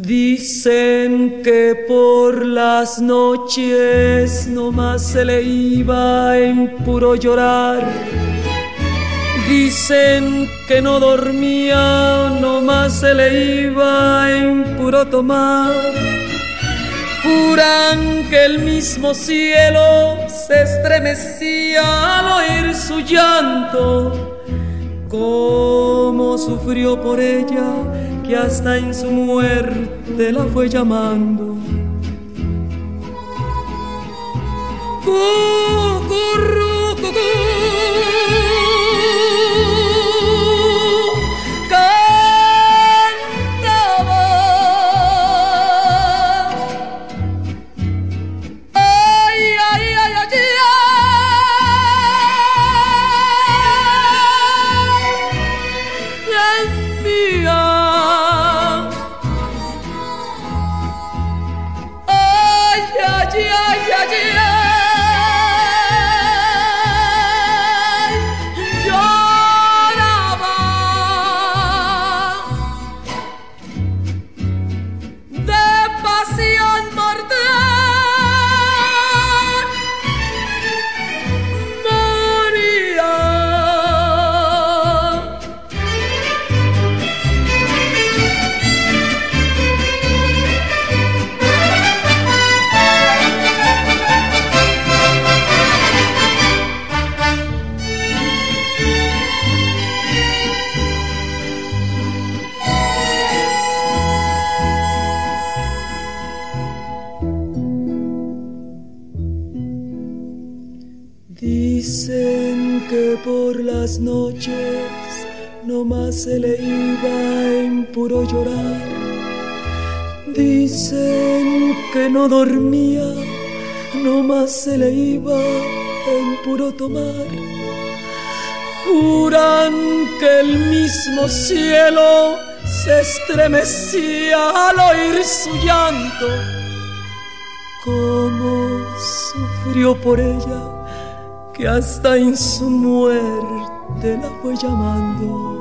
Dicen que por las noches nomás se le iba en puro llorar. Dicen que no dormía, nomás se le iba en puro tomar. Juran que el mismo cielo se estremecía al oír su llanto. Cómo sufrió por ella, que hasta en su muerte la fue llamando. Cucurrucucu, cantaba. Ay, ay, ay, ay, ay. Dicen que por las noches nomás se le iba en puro llorar. Dicen que no dormía, nomás se le iba en puro tomar. Juran que el mismo cielo se estremecía al oír su llanto. Cómo sufrió por ella, que hasta en su muerte la fue llamando.